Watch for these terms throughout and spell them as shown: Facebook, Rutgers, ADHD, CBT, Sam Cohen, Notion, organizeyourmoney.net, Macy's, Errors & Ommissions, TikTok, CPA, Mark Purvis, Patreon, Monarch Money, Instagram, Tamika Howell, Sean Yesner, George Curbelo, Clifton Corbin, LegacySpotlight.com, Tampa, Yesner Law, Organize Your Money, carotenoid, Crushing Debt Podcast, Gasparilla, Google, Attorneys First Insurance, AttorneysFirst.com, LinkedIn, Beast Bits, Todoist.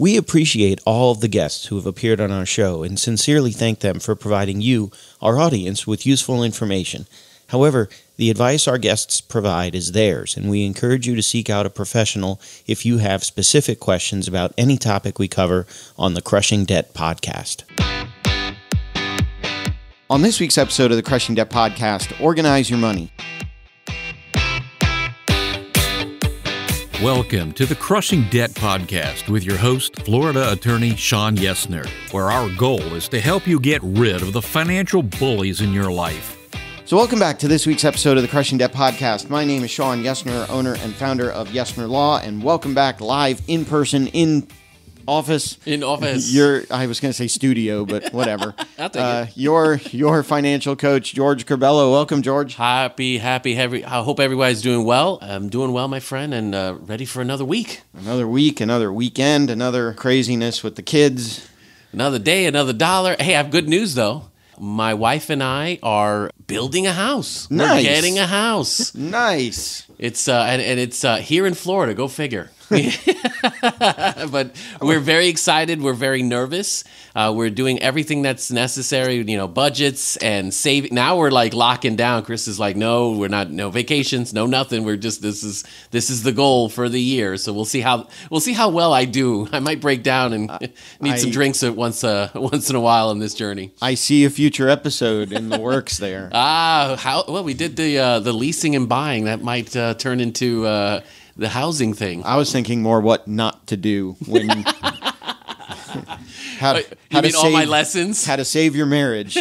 We appreciate all of the guests who have appeared on our show and sincerely thank them for providing you, our audience, with useful information. However, the advice our guests provide is theirs, and we encourage you to seek out a professional if you have specific questions about any topic we cover on the Crushing Debt Podcast. On this week's episode of the Crushing Debt Podcast, Organize Your Money. Welcome to the Crushing Debt Podcast with your host, Florida attorney Sean Yesner, where our goal is to help you get rid of the financial bullies in your life. So welcome back to this week's episode of the Crushing Debt Podcast. My name is Sean Yesner, owner and founder of Yesner Law, and welcome back live in person in office. I was going to say studio, but whatever. I'll take it. Your financial coach, George Curbelo. Welcome, George. Happy. I hope everybody's doing well. I'm doing well, my friend, and ready for another week. Another week, another weekend, another craziness with the kids. Another day, another dollar. Hey, I have good news, though. My wife and I are building a house. Nice. We're getting a house. Nice. It's and it's here in Florida. Go figure. But we're very excited. We're very nervous. We're doing everything that's necessary, you know, budgets and saving. Now we're like locking down. Chris is like, no, we're not, no vacations, no nothing. We're just, this is the goal for the year. So we'll see how well I do. I might break down and need some drinks once in a while on this journey. I see a future episode in the works there. Well, we did the leasing and buying. That might turn into the housing thing. I was thinking more what not to do when how to save your marriage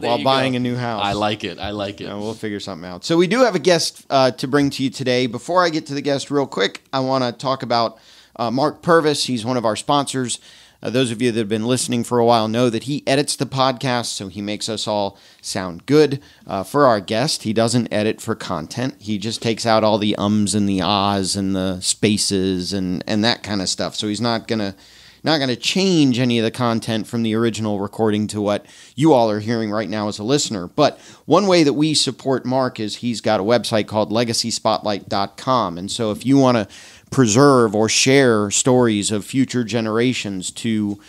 while buying a new house. I like it. I like it. And we'll figure something out. So we do have a guest to bring to you today. Before I get to the guest real quick, I want to talk about Mark Purvis. He's one of our sponsors. Those of you that have been listening for a while know that he edits the podcast, so he makes us all sound good. For our guest, he doesn't edit for content. He just takes out all the ums and the ahs and the spaces and that kind of stuff. So he's not gonna change any of the content from the original recording to what you all are hearing right now as a listener. But one way that we support Mark is he's got a website called LegacySpotlight.com. And so if you want to preserve or share stories of future generations to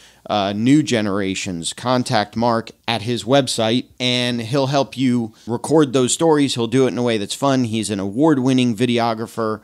new generations, contact Mark at his website, and he'll help you record those stories. He'll do it in a way that's fun. He's an award-winning videographer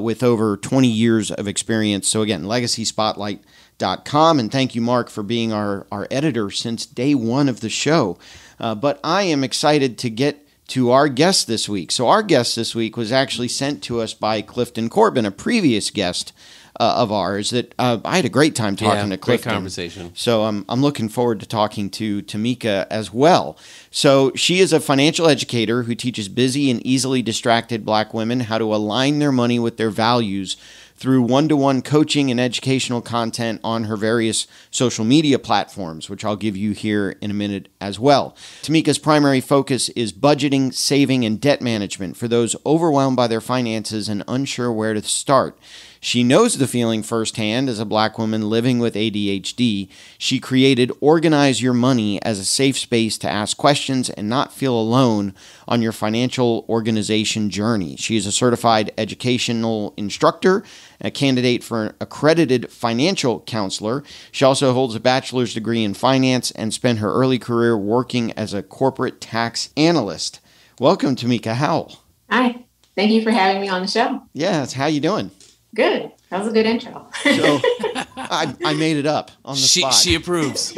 with over 20 years of experience. So again, LegacySpotlight.com. And thank you, Mark, for being our editor since day one of the show. But I am excited to get to our guest this week. So our guest this week was actually sent to us by Clifton Corbin, a previous guest of ours that I had a great time talking to Clifton. Great conversation. So I'm looking forward to talking to Tamika as well. So she is a financial educator who teaches busy and easily distracted Black women how to align their money with their values through one-to-one coaching and educational content on her various social media platforms, which I'll give you here in a minute as well. Tamika's primary focus is budgeting, saving, and debt management for those overwhelmed by their finances and unsure where to start. She knows the feeling firsthand as a Black woman living with ADHD. She created Organize Your Money as a safe space to ask questions and not feel alone on your financial organization journey. She is a certified educational instructor, a candidate for an accredited financial counselor. She also holds a bachelor's degree in finance and spent her early career working as a corporate tax analyst. Welcome, Tamika Howell. Hi. Thank you for having me on the show. Yes. How you doing? Good. That was a good intro. So I made it up on the spot. She approves.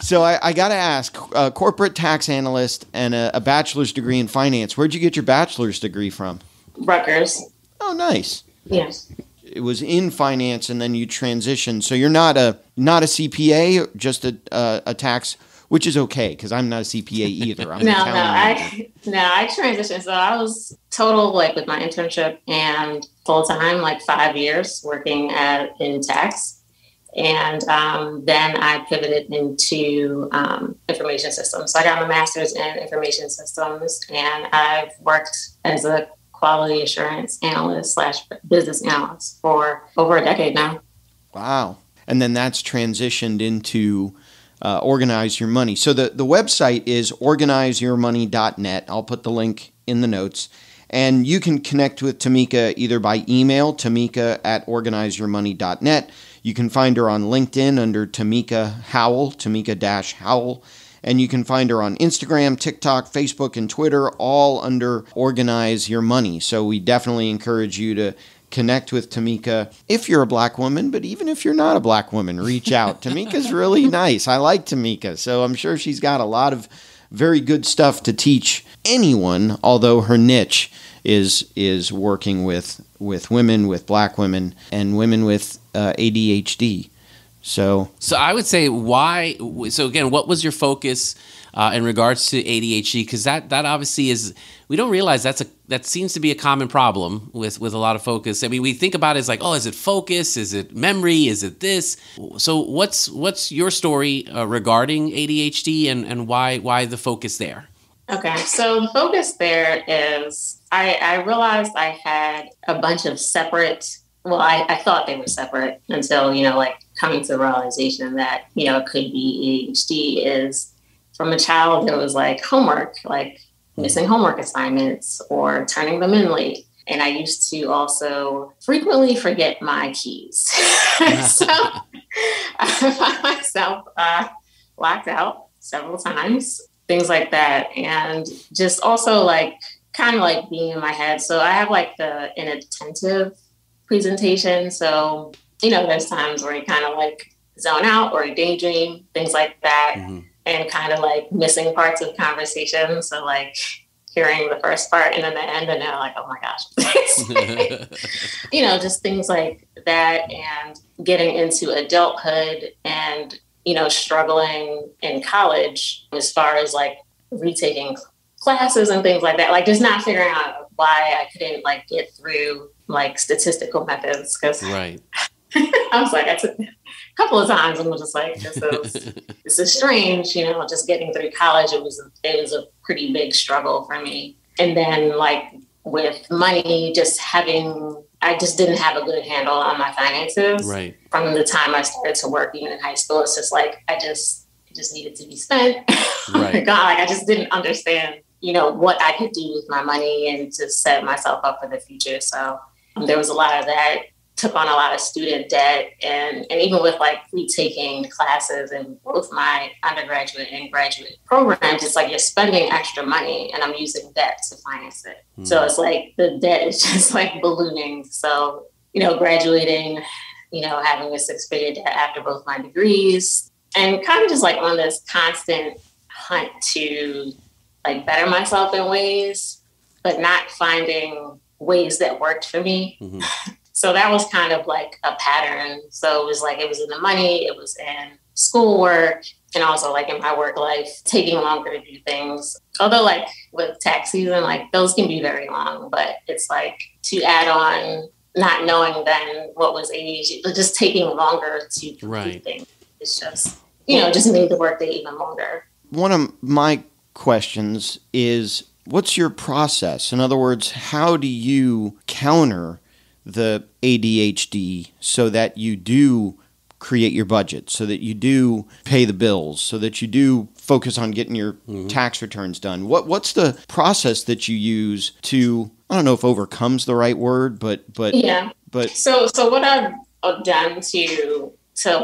So I got to ask, a corporate tax analyst and a bachelor's degree in finance, where'd you get your bachelor's degree from? Rutgers. Oh, nice. Yes. It was in finance, and then you transitioned. So you're not a CPA, just a tax, which is okay because I'm not a CPA either. I'm I transitioned. So I was total with my internship and full time, 5 years working in tax, and then I pivoted into information systems. So I got my master's in information systems, and I've worked as a quality assurance analyst / business analyst for over a decade now. Wow. And then that's transitioned into Organize Your Money. So the website is organizeyourmoney.net. I'll put the link in the notes. And you can connect with Tamika either by email, tamika@organizeyourmoney.net. You can find her on LinkedIn under Tamika Howell, Tamika-Howell. And you can find her on Instagram, TikTok, Facebook, and Twitter, all under Organize Your Money. So we definitely encourage you to connect with Tamika if you're a black woman, but even if you're not a black woman, reach out. Tamika's really nice. I like Tamika. So I'm sure she's got a lot of very good stuff to teach anyone, although her niche is working with women, with black women, and women with ADHD. So I would say why. So again, what was your focus in regards to ADHD? Because that obviously is, we don't realize that seems to be a common problem with a lot of focus. I mean, we think about it as like, oh, is it focus? Is it memory? Is it this? So what's your story regarding ADHD and why the focus there? Okay, so the focus there is I realized I had a bunch of separate. Well, I thought they were separate until, coming to the realization that, it could be ADHD is from a child. It was like homework, like missing homework assignments or turning them in late. And I used to also frequently forget my keys. So I found myself locked out several times, things like that. And just also kind of being in my head. So I have the inattentive presentation. So, there's times where you kind of zone out or daydream, things like that, and kind of missing parts of conversation. So hearing the first part and then the end and now oh my gosh, just things like that, and getting into adulthood and, struggling in college as far as retaking classes and things like that, just not figuring out why I couldn't get through statistical methods, because right. I was I took a couple of times and was just this is strange, just getting through college. It was a pretty big struggle for me. And then with money, I just didn't have a good handle on my finances. Right. From the time I started to work, even in high school, it's just it just needed to be spent. Right. God, I just didn't understand, what I could do with my money and to set myself up for the future. So there was a lot of that, took on a lot of student debt. And even with retaking classes in both my undergraduate and graduate programs, it's you're spending extra money and I'm using debt to finance it. Mm. So it's the debt is just ballooning. So, graduating, having a 6-figure debt after both my degrees, and kind of just on this constant hunt to better myself in ways, but not finding ways that worked for me. Mm-hmm. So that was kind of a pattern. So it was in the money, it was in schoolwork, and also in my work life, taking longer to do things. Although with tax season, those can be very long, but it's to add on not knowing then what was ADHD, but just taking longer to complete right. things. It's just, just made the workday even longer. One of my questions is, what's your process? In other words, how do you counter the ADHD so that you do create your budget, so that you do pay the bills, so that you do focus on getting your tax returns done? What's the process that you use to, I don't know if overcome's the right word, but yeah. But so what I've done to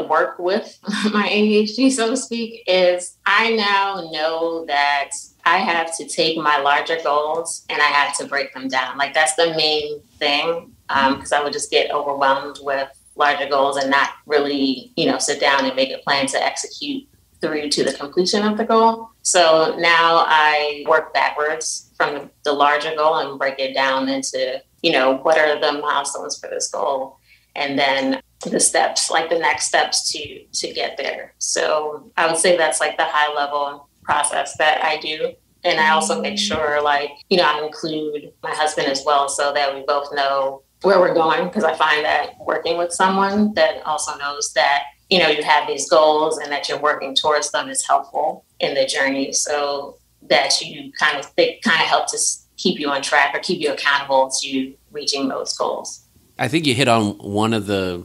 work with my ADHD, so to speak, is I now know that I have to take my larger goals and I have to break them down. That's the main thing, because I would just get overwhelmed with larger goals and not really, sit down and make a plan to execute through to the completion of the goal. So now I work backwards from the larger goal and break it down into, what are the milestones for this goal? And then the steps, the next steps to get there. So I would say that's the high level process that I do. And I also make sure I include my husband as well, so that we both know where we're going. Cause I find that working with someone that also knows that, you have these goals and that you're working towards them is helpful in the journey. So that you they help to keep you on track or keep you accountable to reaching those goals. I think you hit on one of the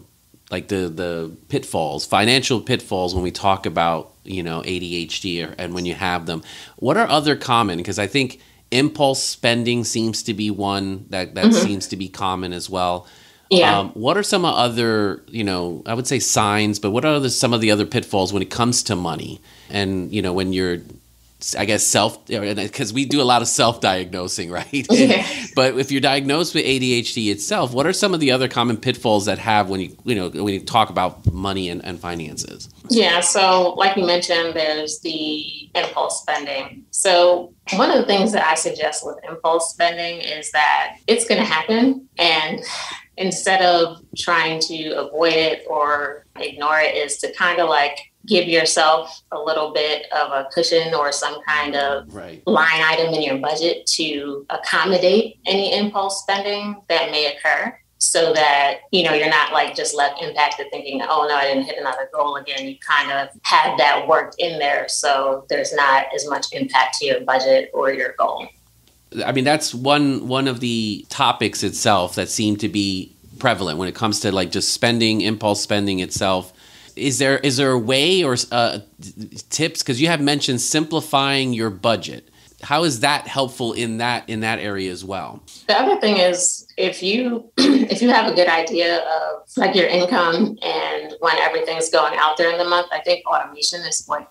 pitfalls, financial pitfalls, when we talk about ADHD and when you have them. What are other common? Because I think Impulse spending seems to be one that mm-hmm. seems to be common as well. Yeah. What are some other, I would say signs, but what are some of the other pitfalls when it comes to money? And, when you're, I guess, because we do a lot of self-diagnosing, right? Yeah. But if you're diagnosed with ADHD itself, what are some of the other common pitfalls that have when you talk about money and finances? Yeah. So like you mentioned, there's the impulse spending. So one of the things that I suggest with impulse spending is that it's going to happen, and instead of trying to avoid it or ignore it, is to kind of like give yourself a little bit of a cushion or some kind of line item in your budget to accommodate any impulse spending that may occur, so that, you're not like just left impacted thinking, oh no, I didn't hit another goal again. You kind of have that worked in there, so there's not as much impact to your budget or your goal. I mean, that's one of the topics itself that seem to be prevalent when it comes to like just spending, impulse spending itself. Is there a way or tips? Because you have mentioned simplifying your budget. How is that helpful in that area as well? The other thing is if you have a good idea of like your income and when everything's going out there in the month, I think automation is like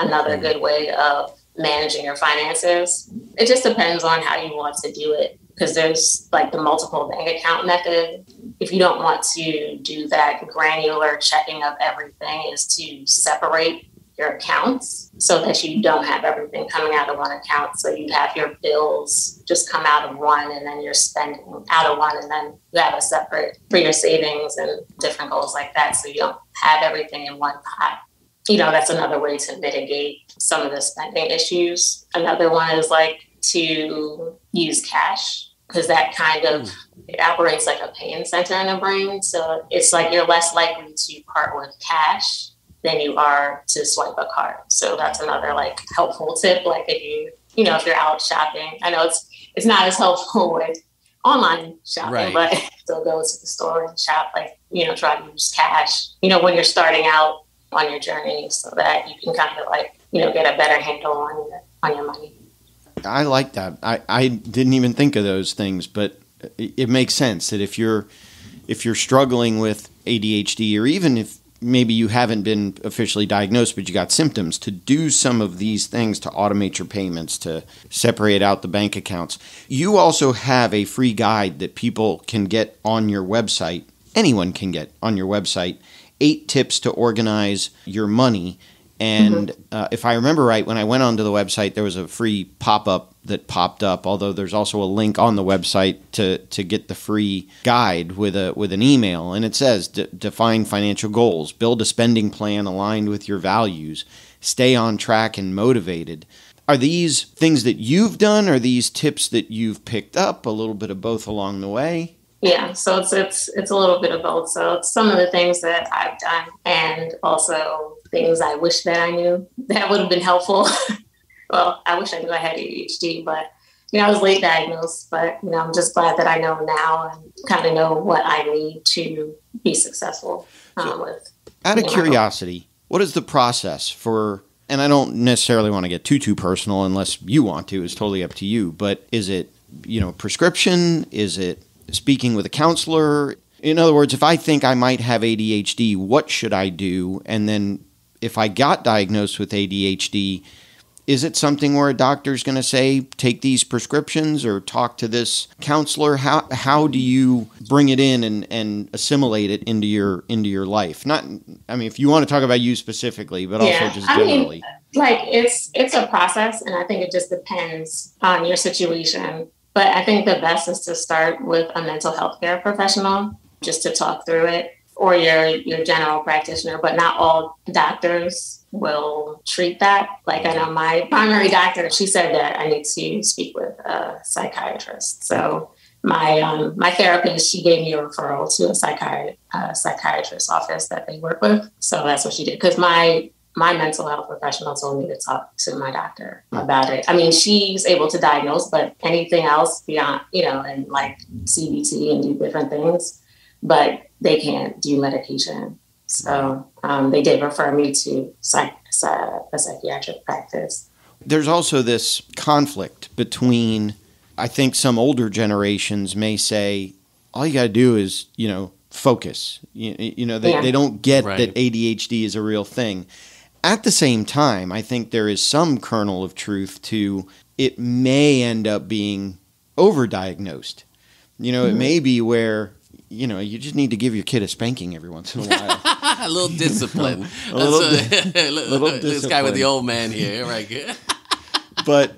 another good way of managing your finances. It just depends on how you want to do it, because there's like the multiple bank account method. If you don't want to do that granular checking of everything, is to separate your accounts so that you don't have everything coming out of one account. So you have your bills just come out of one, and then you're spending out of one, and then you have a separate for your savings and different goals like that. So you don't have everything in one pot. That's another way to mitigate some of the spending issues. Another one is like to use cash, because that kind of it operates like a pain center in the brain. So it's like you're less likely to part with cash than you are to swipe a card. So that's another like helpful tip. Like if if you're out shopping, I know it's not as helpful with online shopping, but still go to the store and shop. Like, try to use cash, when you're starting out on your journey, so that you can kind of like, get a better handle on your money. I like that. I didn't even think of those things, but it makes sense that if you're struggling with ADHD, or even if maybe you haven't been officially diagnosed, but you got symptoms, to do some of these things, to automate your payments, to separate out the bank accounts. You also have a free guide that people can get on your website. Anyone can get on your website. 8 tips to organize your money. And if I remember right, when I went onto the website, there was a free pop-up that popped up, although there's also a link on the website to get the free guide with an email. And it says, define financial goals, build a spending plan aligned with your values, stay on track and motivated. Are these things that you've done? Are these tips that you've picked up? A little bit of both along the way? Yeah, so it's a little bit of both. So it's some of the things that I've done, and also things I wish that I knew that would have been helpful. Well, I wish I knew I had ADHD, but I was late diagnosed. But I'm just glad that I know now and kind of know what I need to be successful. Out of curiosity, what is the process for? And I don't necessarily want to get too personal, unless you want to. It's totally up to you. But is it prescription? Is it speaking with a counselor? In other words, if I think I might have ADHD, what should I do? And then if I got diagnosed with ADHD, is it something where a doctor's going to say, take these prescriptions or talk to this counselor? How do you bring it in and assimilate it into your life? Not, I mean, if you want to talk about you specifically, but also just generally. It's a process, and I think it just depends on your situation. But I think the best is to start with a mental health care professional just to talk through it, or your general practitioner. But not all doctors will treat that. Like I know my primary doctor, she said that I need to speak with a psychiatrist. So my therapist, she gave me a referral to a psychiatrist's office that they work with. So that's what she did, because my mental health professional told me to talk to my doctor about it. I mean, she's able to diagnose, but anything else beyond, and like CBT and do different things, but they can't do medication. So they did refer me to a psychiatric practice. There's also this conflict between, I think some older generations may say, all you got to do is, focus. They don't get that ADHD is a real thing. At the same time, I think there is some kernel of truth to it may end up being overdiagnosed. It may be where, you just need to give your kid a spanking every once in a while. A little discipline. a little discipline. This guy with the old man here. Right. But,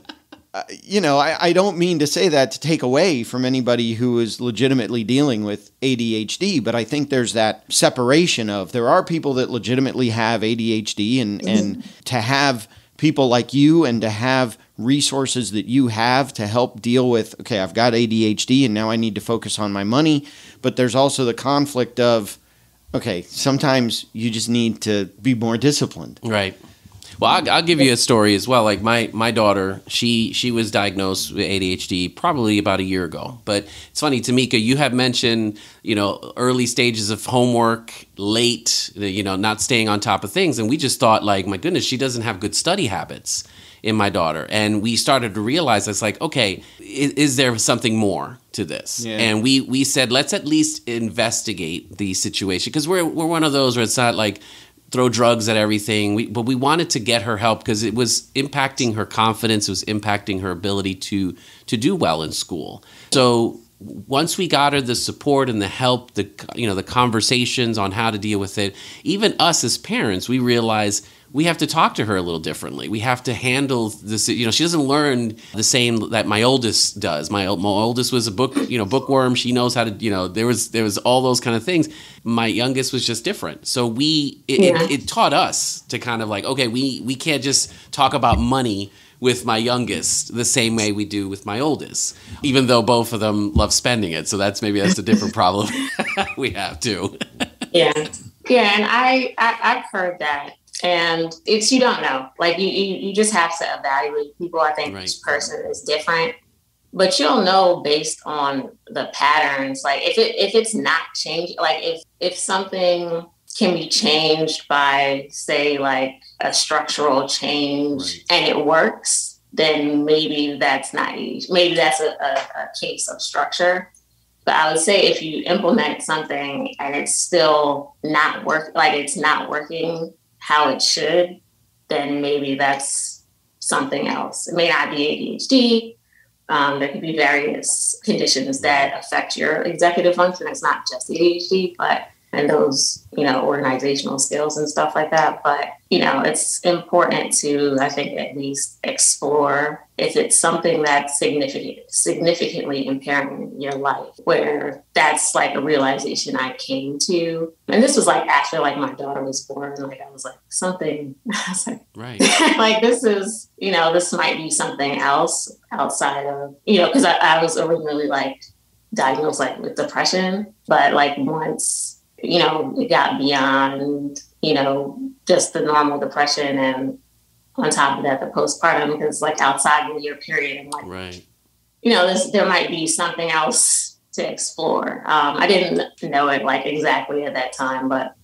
I don't mean to say that to take away from anybody who is legitimately dealing with ADHD, but I think there's that separation of there are people that legitimately have ADHD and to have people like you and to have resources that you have to help deal with, okay, I've got ADHD and now I need to focus on my money. But there's also the conflict of, okay, sometimes you just need to be more disciplined. Right. Well, I'll give you a story as well. Like my daughter, she was diagnosed with ADHD probably about a year ago. But it's funny, Tamika, you have mentioned, early stages of homework, late, not staying on top of things. And we just thought like, my goodness, she doesn't have good study habits in my daughter. And we started to realize it's like, okay, is there something more to this? Yeah. And we said, let's at least investigate the situation. Because we're one of those where it's not like, throw drugs at everything. But we wanted to get her help because it was impacting her confidence. It was impacting her ability to do well in school. So once we got her the support and the help, the conversations on how to deal with it, even us as parents, we realized we have to talk to her a little differently. We have to handle this. She doesn't learn the same that my oldest does. My oldest was a bookworm. She knows how to, there was all those kind of things. My youngest was just different. So it taught us to kind of like, okay, we can't just talk about money with my youngest the same way we do with my oldest, even though both of them love spending it. So that's a different problem we have too. Yeah. Yeah. And I've heard that. And it's, you don't know, like you just have to evaluate people. I think each person is different, but you'll know based on the patterns. Like if it's not changing, like if something can be changed by say like a structural change and it works, then maybe that's not, maybe that's a case of structure. But I would say if you implement something and it's still not work, like it's not working how it should, then maybe that's something else. It may not be ADHD. There could be various conditions that affect your executive function. It's not just ADHD, and those, organizational skills and stuff like that. But, it's important to, I think, at least explore if it's something that's significantly impairing your life, where that's like a realization I came to. And this was like after like my daughter was born, like I was like something, I was like, right. Like this is, this might be something else outside of, because I was originally like diagnosed like with depression, but like once, it got beyond, just the normal depression. And on top of that, the postpartum, because like outside of your period, I'm like, there might be something else to explore. I didn't know it like exactly at that time, but,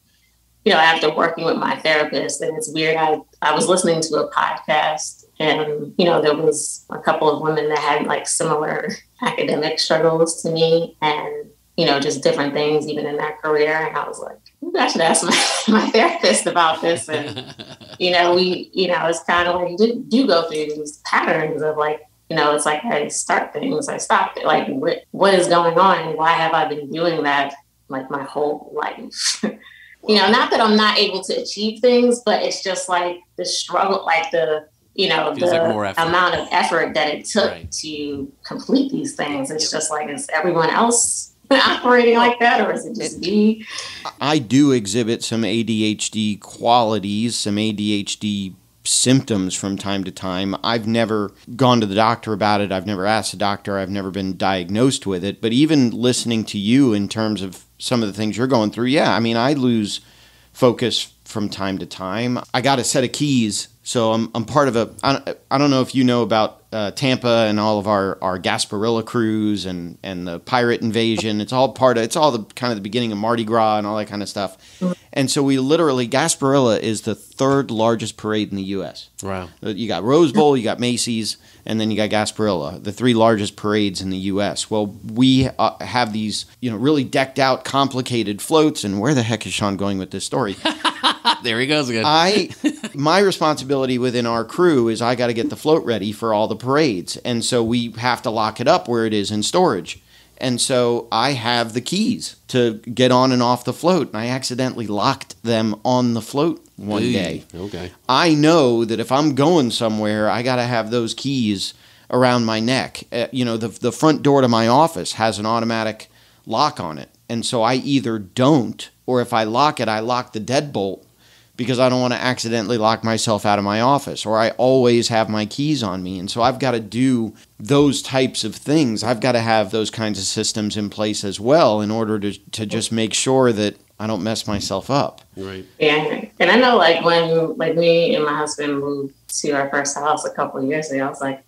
after working with my therapist, and it's weird, I was listening to a podcast and, there was a couple of women that had like similar academic struggles to me and, just different things, even in that career. And I was like, maybe I should ask my therapist about this. And, it's kind of like, you do go through these patterns of like, it's like, I start things, I stop it. Like, what is going on? Why have I been doing that like my whole life? Not that I'm not able to achieve things, but it's just like the struggle, like the, the like amount of effort that it took to complete these things. It's just like, is everyone else operating like that, or is it just me? I do exhibit some ADHD qualities, some ADHD symptoms from time to time. I've never gone to the doctor about it. I've never asked the doctor. I've never been diagnosed with it. But even listening to you in terms of some of the things you're going through, I lose focus from time to time. I got a set of keys. So I'm part of I don't know if you know about Tampa and all of our Gasparilla crews and the pirate invasion. It's all part of, it's all the kind of the beginning of Mardi Gras and all that kind of stuff. And so we literally, Gasparilla is the third largest parade in the U.S. Wow. You got Rose Bowl, you got Macy's, and then you got Gasparilla, the three largest parades in the U.S. Well, we have these, you know, really decked out, complicated floats. And where the heck is Sean going with this story? There he goes again. My responsibility within our crew is I got to get the float ready for all the parades. And so we have to lock it up where it is in storage. And so I have the keys to get on and off the float. And I accidentally locked them on the float one day. Okay. I know that if I'm going somewhere, I got to have those keys around my neck. You know, the front door to my office has an automatic lock on it. And so I either don't, or if I lock it, I lock the deadbolt, because I don't want to accidentally lock myself out of my office, or I always have my keys on me. And so I've got to do those types of things. I've got to have those kinds of systems in place as well in order to just make sure that I don't mess myself up. Right. Yeah. And I know, like, when me and my husband moved to our first house a couple of years ago, I was like,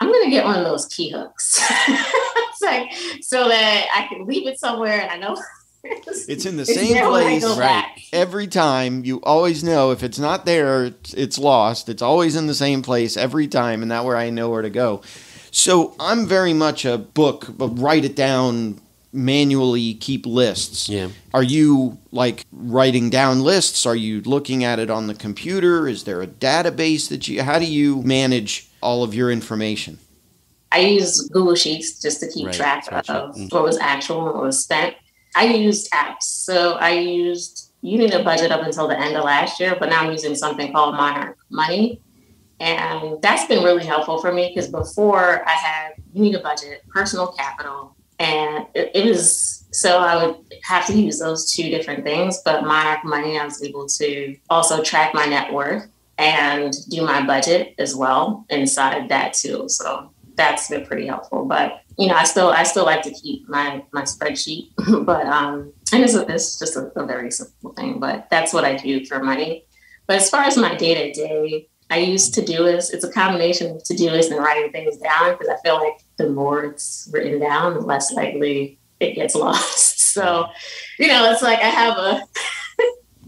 I'm going to get one of those key hooks. It's like, so that I can leave it somewhere and I know it's in the same place, right? Every time. You always know if it's not there, it's lost. It's always in the same place every time, and that way I know where to go. So I'm very much a book, but write it down, manually keep lists. Yeah. Are you like writing down lists? Are you looking at it on the computer? Is there a database that you? How do you manage all of your information? I use Google Sheets just to keep track of what was actual, what was spent. I used apps. So I used Unita Budget up until the end of last year, but now I'm using something called Monarch Money. And that's been really helpful for me, because before I had Unita Budget, Personal Capital, and it was, so I would have to use those two different things. But Monarch Money, I was able to also track my net worth and do my budget as well inside that too. So that's been pretty helpful. But you know, I still like to keep my spreadsheet, but and it's just a very simple thing, but that's what I do for money. But as far as my day to day, I use Todoist. It's a combination of Todoist and writing things down, because I feel like the more it's written down, the less likely it gets lost. So, you know, it's like I have a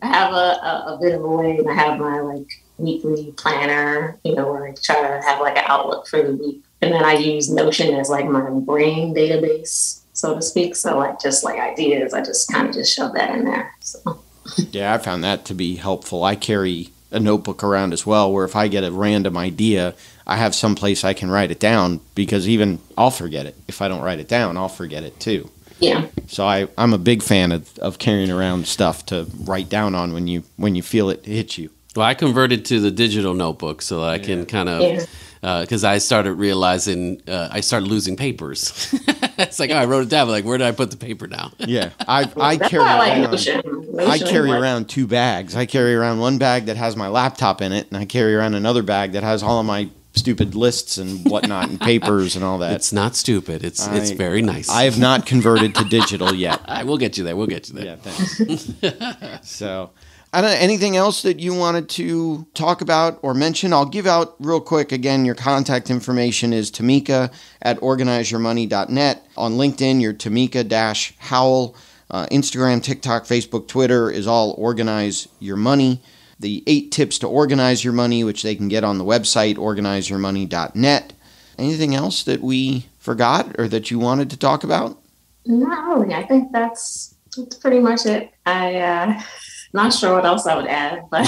I have a bit of a way, and I have my like weekly planner, you know, where I try to have like an outlook for the week. And then I use Notion as like my brain database, so to speak. So like just like ideas, I just kind of just shove that in there. So. Yeah, I found that to be helpful. I carry a notebook around as well, where if I get a random idea, I have some place I can write it down, because even I'll forget it. If I don't write it down, I'll forget it too. Yeah. So I'm a big fan of carrying around stuff to write down on when you feel it hit you. Well, I converted to the digital notebook so I can kind of... Yeah. Because I started realizing I started losing papers. It's like, oh, I wrote it down. But like, where did I put the paper now? Yeah, I carry around two bags. I carry around one bag that has my laptop in it, and I carry around another bag that has all of my stupid lists and whatnot and papers and all that. It's not stupid. It's very nice. I have not converted to digital yet. We'll get you there. We'll get you there. Yeah, thanks. So... I don't know, anything else that you wanted to talk about or mention? I'll give out real quick. Again, your contact information is Tamika at organizeyourmoney.net. On LinkedIn, you're Tamika-Howell. Instagram, TikTok, Facebook, Twitter is all Organize Your Money. The 8 tips to organize your money, which they can get on the website, organizeyourmoney.net. Anything else that we forgot or that you wanted to talk about? No, I think that's pretty much it. Not sure what else I would add, but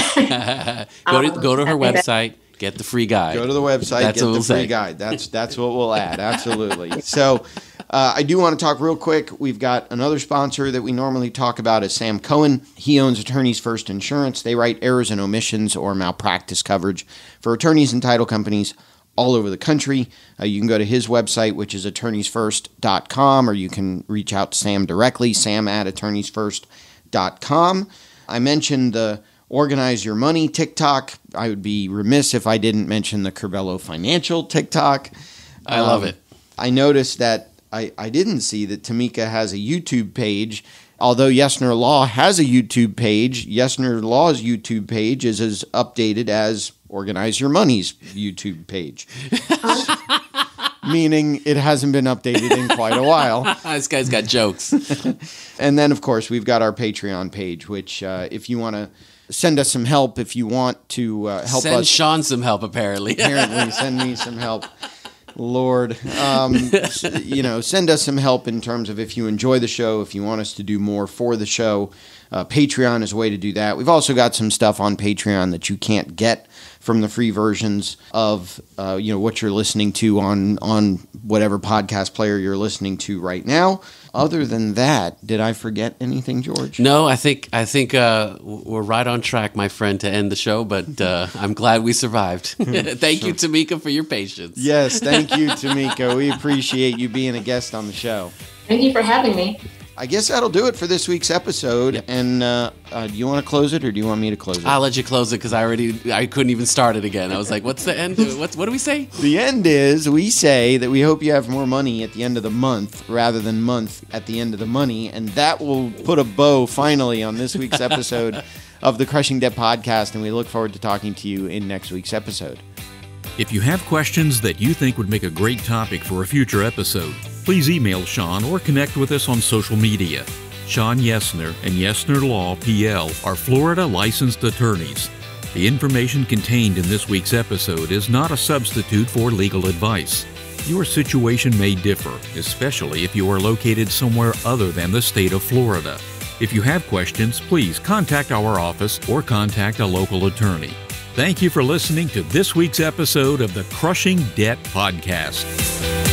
go to her website, get the free guide. Go to the website, get the free guide. That's what we'll add. Absolutely. So I do want to talk real quick. We've got another sponsor that we normally talk about is Sam Cohen. He owns Attorneys First Insurance. They write errors and omissions or malpractice coverage for attorneys and title companies all over the country. You can go to his website, which is AttorneysFirst.com, or you can reach out to Sam directly, Sam at AttorneysFirst.com. I mentioned the Organize Your Money TikTok. I would be remiss if I didn't mention the Curbelo Financial TikTok. I love it. I noticed that I didn't see that Tamika has a YouTube page, Although Yesner Law has a YouTube page, Yesner Law's YouTube page is as updated as Organize Your Money's YouTube page. Meaning it hasn't been updated in quite a while. This guy's got jokes. And then, of course, we've got our Patreon page, which if you want to send us some help, if you want to help send us. Send Sean some help, apparently. Apparently, send me some help. Lord, you know, send us some help in terms of if you enjoy the show, if you want us to do more for the show. Patreon is a way to do that. We've also got some stuff on Patreon that you can't get from the free versions of, you know, what you're listening to on whatever podcast player you're listening to right now. Other than that, did I forget anything, George? No, I think we're right on track, my friend, to end the show, but I'm glad we survived. Thank you, Tamika, for your patience. Yes, thank you, Tamika. We appreciate you being a guest on the show. Thank you for having me. I guess that'll do it for this week's episode. Yep. And do you want to close it, or do you want me to close it? I'll let you close it because I couldn't even start it again. I was like, "What's the end? What do we say?" The end is we say that we hope you have more money at the end of the month rather than month at the end of the money, and that will put a bow finally on this week's episode of the Crushing Debt Podcast. And we look forward to talking to you in next week's episode. If you have questions that you think would make a great topic for a future episode, please email Sean or connect with us on social media. Sean Yesner and Yesner Law PL are Florida licensed attorneys. The information contained in this week's episode is not a substitute for legal advice. Your situation may differ, especially if you are located somewhere other than the state of Florida. If you have questions, please contact our office or contact a local attorney. Thank you for listening to this week's episode of the Crushing Debt Podcast.